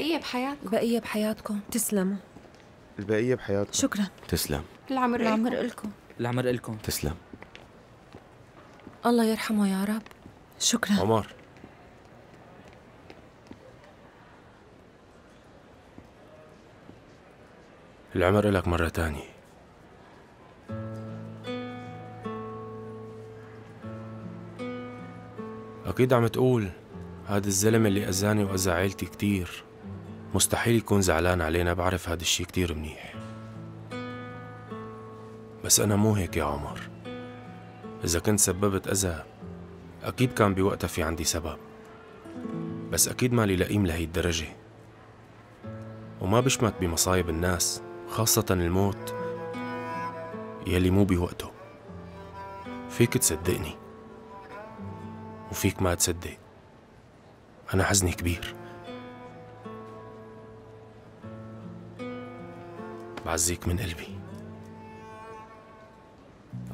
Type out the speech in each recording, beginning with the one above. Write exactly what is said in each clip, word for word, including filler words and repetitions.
البقية بحياتكم البقية بحياتكم تسلموا. البقية بحياتكم. شكرا. تسلم. العمر العمر إلكم. العمر إلكم. تسلم. الله يرحمه يا رب. شكرا. عمر. العمر إلك مرة تانية. أكيد عم تقول هاد الزلمة اللي أذاني وأذى عيلتي كتير مستحيل يكون زعلان علينا، بعرف هاد الشي كتير منيح، بس أنا مو هيك يا عمر. إذا كنت سببت أذى أكيد كان بوقتها في عندي سبب، بس أكيد مالي لئيم لهي الدرجة، وما بشمت بمصايب الناس خاصة الموت يلي مو بوقته. فيك تصدقني وفيك ما تصدق. أنا حزني كبير. بعزيك من قلبي.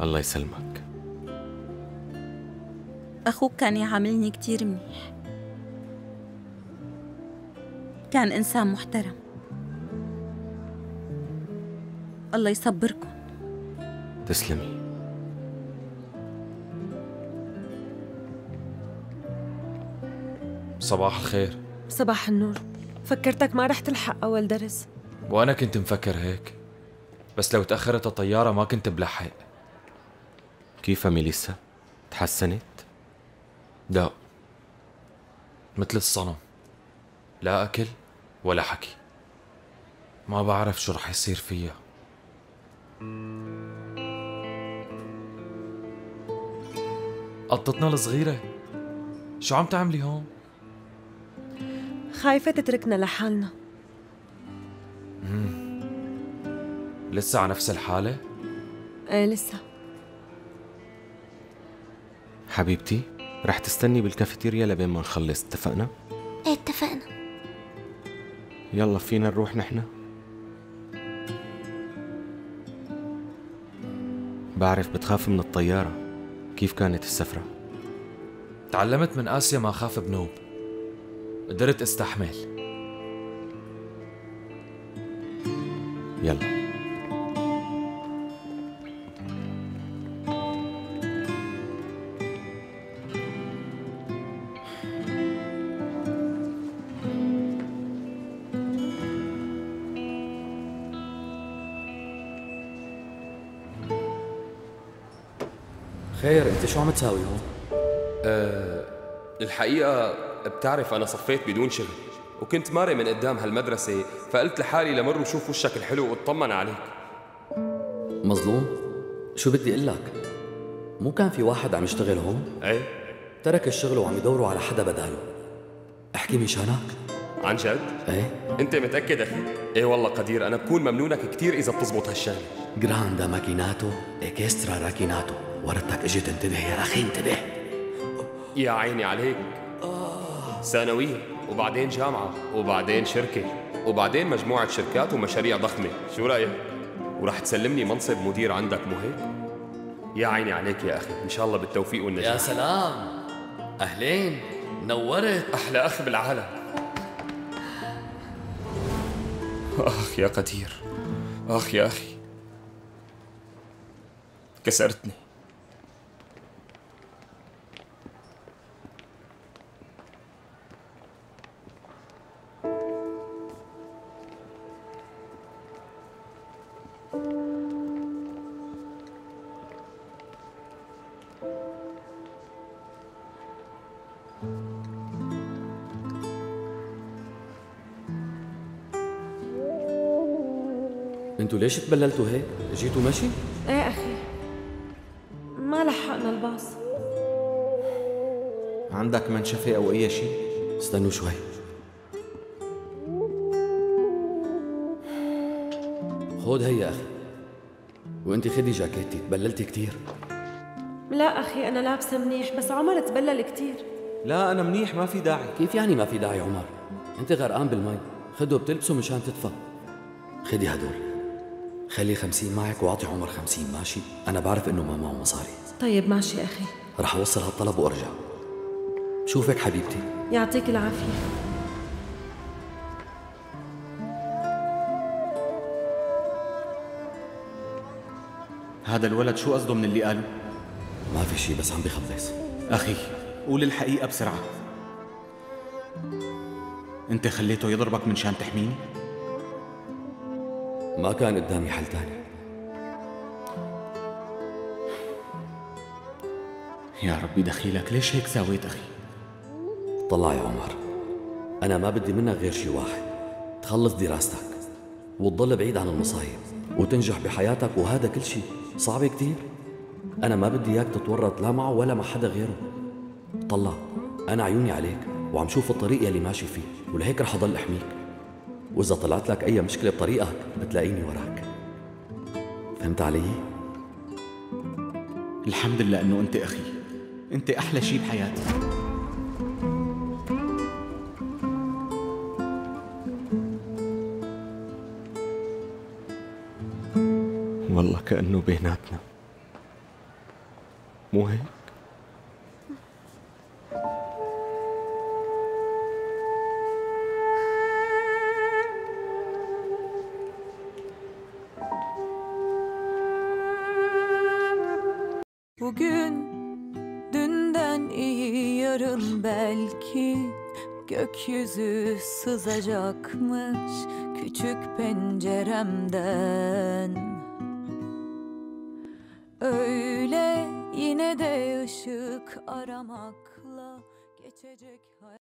الله يسلمك. أخوك كان يعاملني كتير منيح، كان إنسان محترم. الله يصبركم. تسلمي. صباح الخير. صباح النور. فكرتك ما رح تلحق أول درس. وأنا كنت مفكر هيك، بس لو تأخرت الطيارة ما كنت بلحق. كيفها ميليسا؟ تحسنت؟ لا، مثل الصنم، لا أكل ولا حكي، ما بعرف شو رح يصير فيها. قطتنا الصغيرة شو عم تعملي هون؟ خايفة تتركنا لحالنا. امم لسه على نفس الحالة؟ ايه لسه. حبيبتي رح تستني بالكافيتيريا لبين ما نخلص، اتفقنا؟ ايه اتفقنا. يلا فينا نروح نحن؟ بعرف بتخاف من الطيارة، كيف كانت السفرة؟ تعلمت من آسيا ما خاف بنوب، قدرت استحمل. يلا. خير، انت شو عم تساوي هون؟ أه الحقيقة بتعرف أنا صفيت بدون شغل، وكنت ماري من قدام هالمدرسة، فقلت لحالي لمر وشوف وشك الحلو واطمن عليك. مظلوم؟ شو بدي أقول لك؟ مو كان في واحد عم يشتغل هون؟ إيه؟ ترك الشغل وعم يدوروا على حدا بداله. احكي مشانك. عن جد؟ إيه؟ أنت متأكد أخي؟ إيه والله قدير، أنا بكون ممنونك كثير إذا بتزبط هالشغلة. جراندا ماكيناتو، إكسترا راكيناتو، ورتك إجت. انتبه يا أخي انتبه. يا عيني عليك. ثانوية وبعدين جامعة وبعدين شركة وبعدين مجموعة شركات ومشاريع ضخمة، شو رأيك؟ ورح تسلمني منصب مدير عندك، مو هيك؟ يا عيني عليك يا أخي، إن شاء الله بالتوفيق والنجاح. يا سلام، أهلين، نورت. أحلى أخ بالعالم. أخ يا قدير، أخ يا أخي، كسرتني. انتوا ليش تبللتوا هيك؟ جيتوا مشي؟ ايه اخي، ما لحقنا الباص. عندك منشفة او اي شيء؟ استنوا شوي. خذ هي اخي، وانت خدي جاكيتي، تبللتي كثير. لا اخي انا لابسه منيح، بس عمر تبلل كثير. لا انا منيح، ما في داعي. كيف يعني ما في داعي عمر؟ انت غرقان بالمي، خده بتلبسه مشان تدفى. خدي هدول، خلي خمسين معك واعطي عمر خمسين، ماشي؟ أنا بعرف إنه ما معه مصاري. طيب ماشي أخي. رح أوصل هالطلب وأرجع. بشوفك حبيبتي. يعطيك العافية. هذا الولد شو قصده من اللي قاله؟ ما في شيء، بس عم بخلص. أخي قول الحقيقة بسرعة، أنت خليته يضربك من شان تحميني؟ ما كان قدامي حل تاني. يا ربي دخيلك، ليش هيك سويت أخي؟ طلع يا عمر، أنا ما بدي منك غير شيء واحد، تخلص دراستك وتضل بعيد عن المصايب وتنجح بحياتك، وهذا كل شيء صعب كثير. أنا ما بدي إياك تتورط لا معه ولا مع حدا غيره. طلع، أنا عيوني عليك وعم شوف الطريق يلي ماشي فيه، ولهيك رح أضل أحميك، وإذا طلعت لك أي مشكلة بطريقك بتلاقيني وراك. فهمت علي؟ الحمد لله إنه أنت أخي، أنت أحلى شيء بحياتي. والله كأنه بيناتنا، مو هيك؟ Bugün dünden iyi, yarın belki gökyüzü sızacakmış küçük penceremden. Öyle yine de ışık aramakla geçecek hayat.